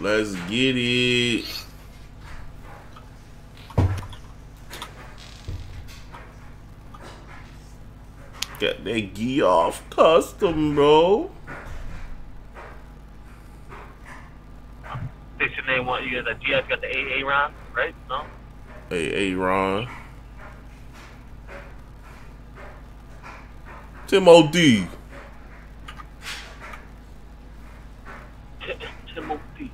Let's get it. Get that Gouf Custom, bro. They should name one. You guys got the AA Ron, right? No? AA Ron. Tim O.D. Timothy.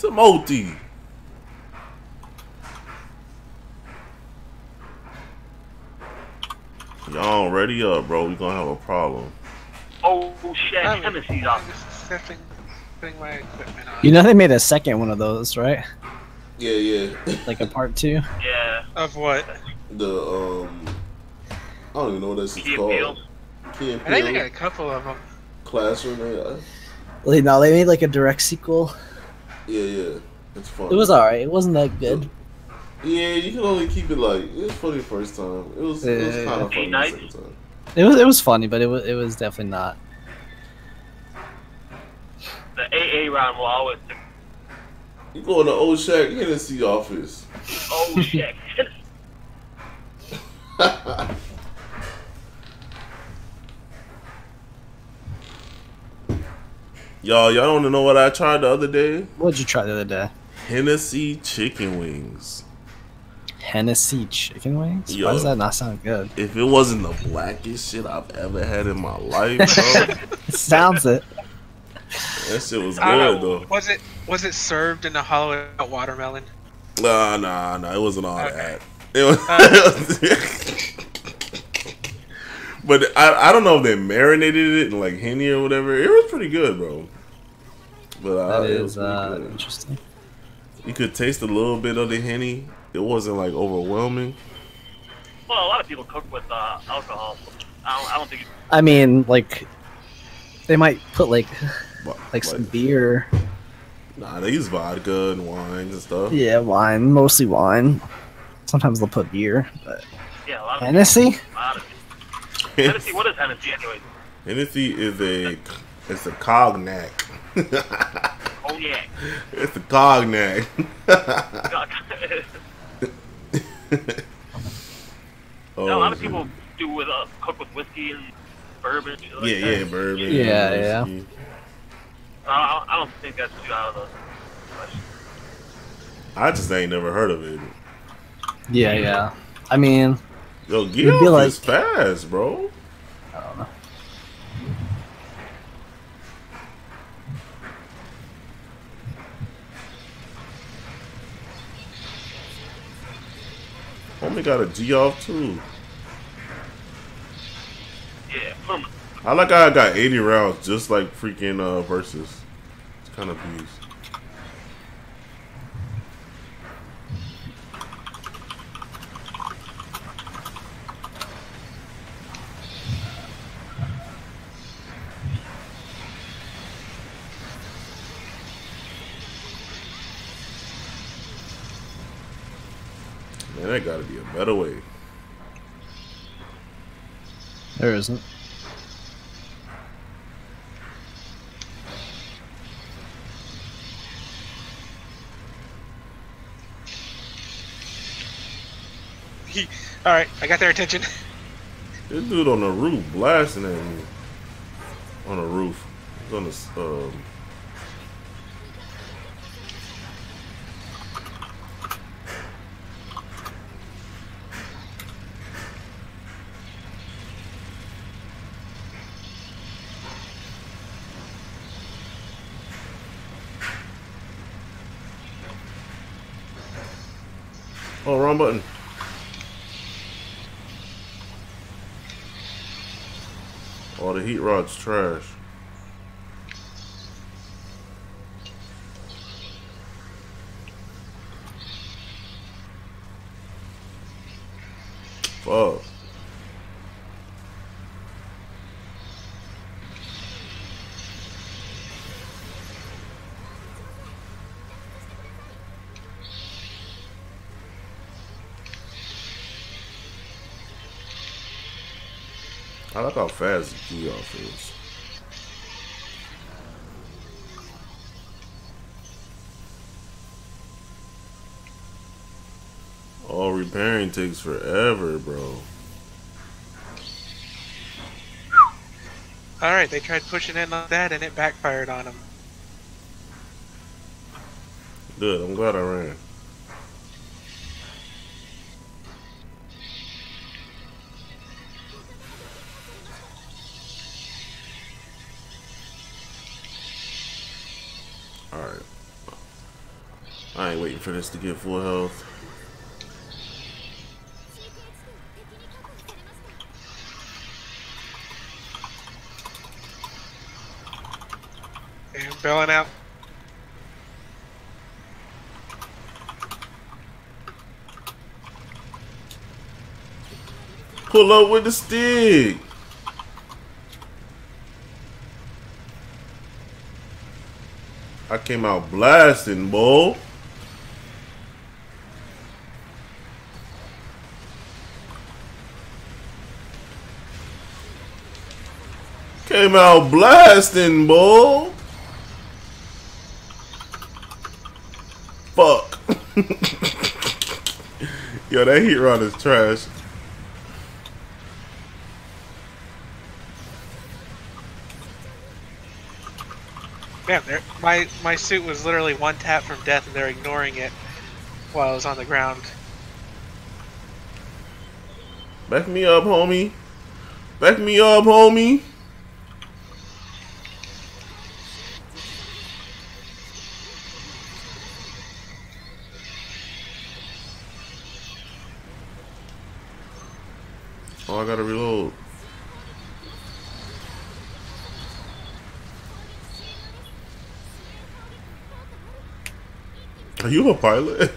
Timothy. Y'all ready up, bro? We gonna have a problem. Oh shit! Hennessy's off. My equipment on. You know they made a second one of those, right? Yeah, yeah. Like a part 2. Yeah. Of what? The I don't even know what this is called. P-N-P-L. I think they got a couple of them. Classroom. Yeah. Like, no, they made like a direct sequel. Yeah, yeah, it's fun. It was alright. It wasn't that good. Yeah, you can only keep it like it was funny the first time. It was kind of funny the second time. It was funny, but it was definitely not. The AA round will always. You going to old Shaq Hennessy office? Old Shaq. Y'all don't know what I tried the other day? What'd you try the other day? Hennessy chicken wings. Hennessy chicken wings? Yo, why does that not sound good? If it wasn't the blackest shit I've ever had in my life, bro. It sounds it. That shit was good though. Was it served in a hollowed out watermelon? Nah, it wasn't all that. It was, but I don't know if they marinated it in like Henny or whatever. It was pretty good, bro. But that is interesting. You could taste a little bit of the Henny. It wasn't like overwhelming. Well, a lot of people cook with alcohol. I don't think. I mean, like they might put like some beer. Nah, they use vodka and wines and stuff. Yeah, wine, mostly wine. Sometimes they'll put beer, but yeah, a lot of Hennessy. Hennessy, what is Hennessy anyway? Hennessy is it's a cognac. Oh yeah. It's a cognac. Oh, no, a lot of people do with cook with whiskey and bourbon. Like yeah, bourbon. Yeah, yeah. I don't think that's too out of the question. I just ain't never heard of it. Yeah, yeah. I mean. Yo, get off like, this fast, bro. I don't know. Homie got a G off too. Yeah. I like how I got 80 rounds, just like freaking versus. It's kind of abused. Man, that gotta be a better way. There isn't. Alright, I got their attention. This dude on the roof blasting at me. On the roof. He's on the, oh, wrong button. Oh, the heat rod's trash. Fuck. I like how fast the Gouf is. Comparing takes forever, bro. Alright, they tried pushing in like that and it backfired on them. Good, I'm glad I ran. Alright. I ain't waiting for this to get full health. And bailing out. Pull up with the stick. I came out blasting, bull. Came out blasting, bull. Fuck. Yo, that heat rod is trash. Man, my suit was literally one tap from death and they're ignoring it while I was on the ground. Back me up, homie. Back me up, homie. Oh, I gotta reload. Are you a pilot?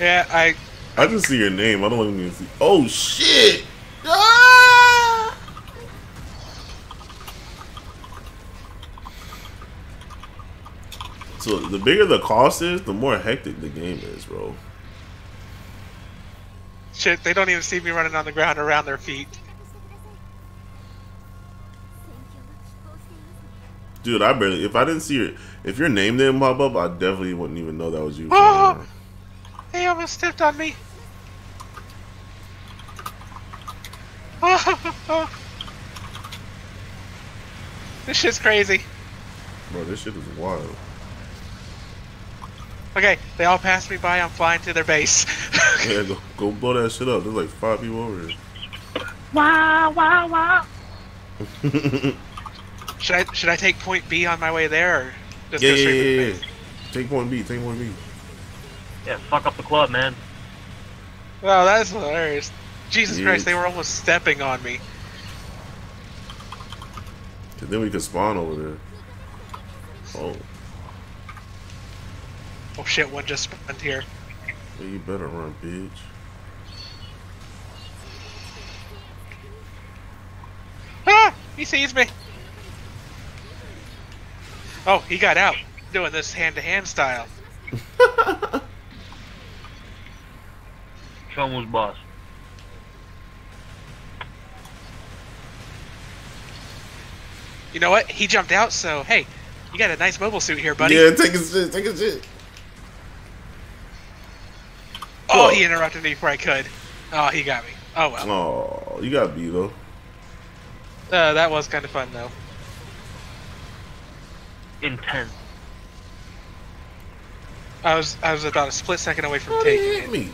Yeah, I just see your name. I don't even see. Oh shit! Ah! So the bigger the cost is, the more hectic the game is, bro. Shit, they don't even see me running on the ground around their feet. Dude, I barely. If I didn't see your, if your name didn't pop up, I definitely wouldn't even know that was you. Oh, he almost stepped on me. Oh, this shit's crazy. Bro, this shit is wild. Okay, they all passed me by. I'm flying to their base. Yeah, go blow that shit up. There's like 5 people over here. Wow, wow, wow. Should I take point B on my way there, or just go straight for the base? Take point B, take point B. Yeah, fuck up the club, man. Wow, that's hilarious. Jesus Christ, they were almost stepping on me. And then we could spawn over there. Oh. Oh shit, one just spawned here. Yeah, you better run, bitch. Ah! He sees me! Oh, he got out doing this hand-to-hand style. Sean was boss. You know what? He jumped out, so hey, you got a nice mobile suit here, buddy. Yeah, take his shit, take his shit. Oh, he interrupted me before I could. Oh, he got me. Oh, well. Oh, you got beat, though. That was kind of fun, though. Intense. I was about a split second away from taking it. Me.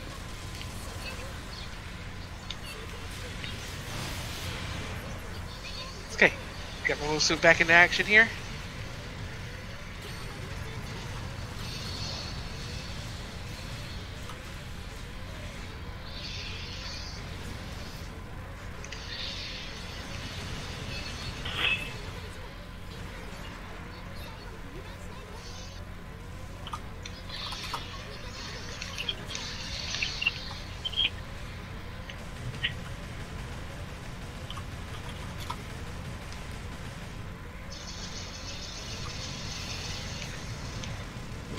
Okay, got my little suit back into action here.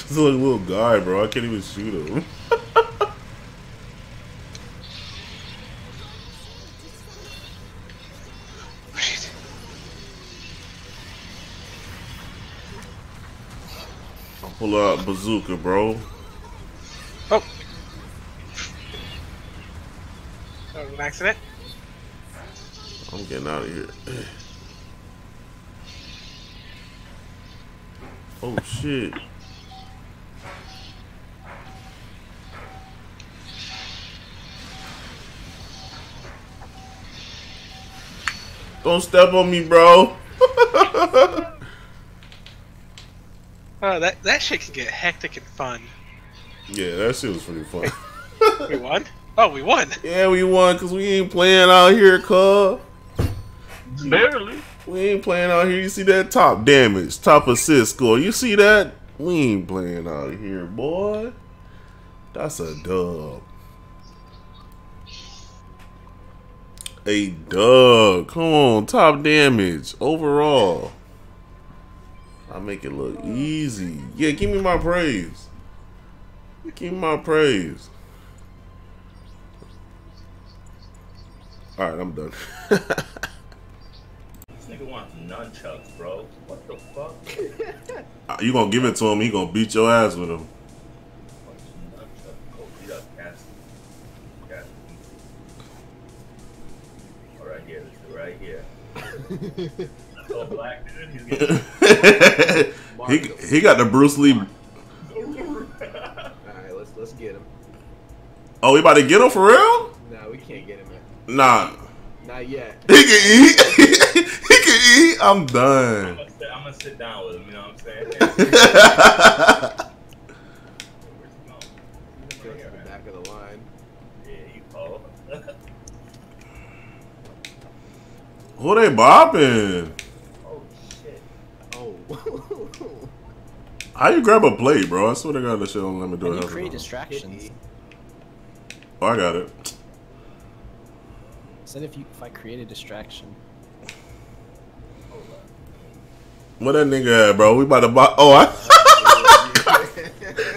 This is a little guy, bro. I can't even shoot him. I'll pull out bazooka, bro. Oh. relaxing it. I'm getting out of here. Oh shit. Don't step on me, bro. Oh, that shit can get hectic and fun. Yeah, that shit was pretty fun. We won? Oh, we won. Yeah, we won because we ain't playing out here, cuz. Barely. We ain't playing out here. You see that top damage, top assist score. You see that? We ain't playing out here, boy. That's a dub. A dub. Come on, top damage overall. I make it look easy. Yeah, give me my praise. Give me my praise. All right, I'm done. This nigga wants nunchucks, bro. What the fuck? You gonna give it to him? He gonna beat your ass with him. He got the Bruce Lee. All right, let's get him. Oh, we about to get him for real? Nah, we can't get him. Man. Nah. Not yet. He can eat. He can eat. I'm done. I'm gonna sit down with him. You know what I'm saying? Go to the back of the line. Yeah, you call. Who they bopping? Oh shit! Oh. How you grab a plate, bro? I swear to God, that shit don't let me do it. You create distractions. Oh, I got it. Said if I create a distraction. What that nigga at, bro? We about to bop. Oh, I.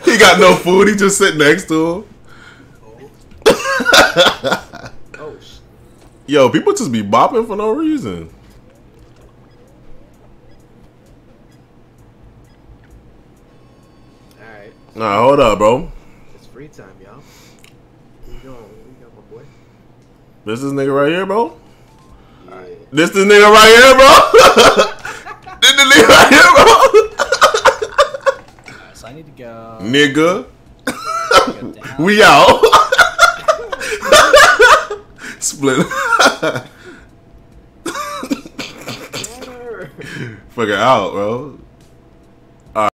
He got no food. He just sit next to him. Oh. Yo, people just be bopping for no reason. Alright. Nah, hold up, bro. It's free time, y'all. Where you going? Where you going, my boy? This nigga right here, bro? Yeah. Right. This nigga right here, bro? This nigga right here, bro? Alright, so I need to go. Nigga. We out. Split. Fucking out, bro.